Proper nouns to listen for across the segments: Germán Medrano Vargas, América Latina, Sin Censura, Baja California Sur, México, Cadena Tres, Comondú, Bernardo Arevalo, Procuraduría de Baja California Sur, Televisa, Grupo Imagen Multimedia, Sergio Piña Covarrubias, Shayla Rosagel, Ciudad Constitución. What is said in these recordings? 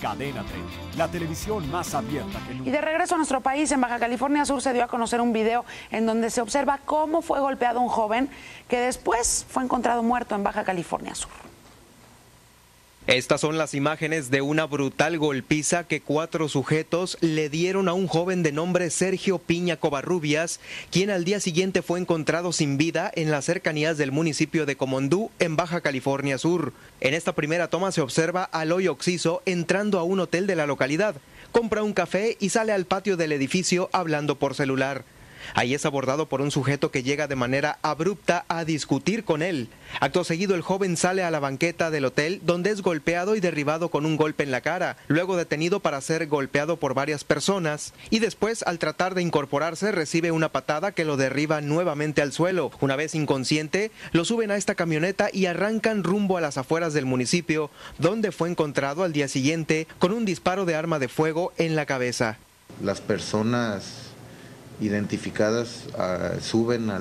Cadena Tres, la televisión más abierta que nunca. Y de regreso a nuestro país, en Baja California Sur se dio a conocer un video en donde se observa cómo fue golpeado un joven que después fue encontrado muerto en Baja California Sur. Estas son las imágenes de una brutal golpiza que 4 sujetos le dieron a un joven de nombre Sergio Piña Covarrubias, quien al día siguiente fue encontrado sin vida en las cercanías del municipio de Comondú, en Baja California Sur. En esta primera toma se observa al hoy occiso entrando a un hotel de la localidad, compra un café y sale al patio del edificio hablando por celular. Ahí es abordado por un sujeto que llega de manera abrupta a discutir con él. Acto seguido, el joven sale a la banqueta del hotel, donde es golpeado y derribado con un golpe en la cara, luego detenido para ser golpeado por varias personas y después, al tratar de incorporarse, recibe una patada que lo derriba nuevamente al suelo. Una vez inconsciente, lo suben a esta camioneta y arrancan rumbo a las afueras del municipio, donde fue encontrado al día siguiente con un disparo de arma de fuego en la cabeza. Las personas identificadas suben a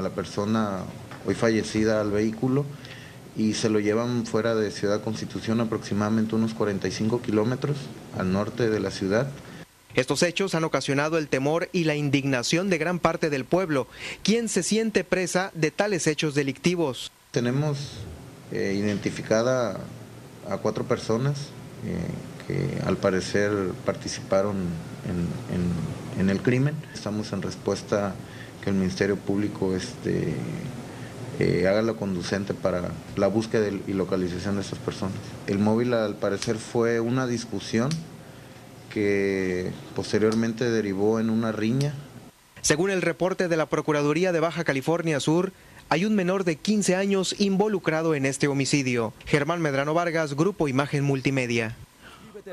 la persona hoy fallecida al vehículo y se lo llevan fuera de Ciudad Constitución, aproximadamente unos 45 kilómetros al norte de la ciudad. Estos hechos han ocasionado el temor y la indignación de gran parte del pueblo, quien se siente presa de tales hechos delictivos. Tenemos identificada a 4 personas que al parecer participaron en el crimen. Estamos en respuesta que el Ministerio Público haga lo conducente para la búsqueda y localización de estas personas. El móvil al parecer fue una discusión que posteriormente derivó en una riña. Según el reporte de la Procuraduría de Baja California Sur, hay un menor de 15 años involucrado en este homicidio. Germán Medrano Vargas, Grupo Imagen Multimedia. Suscríbete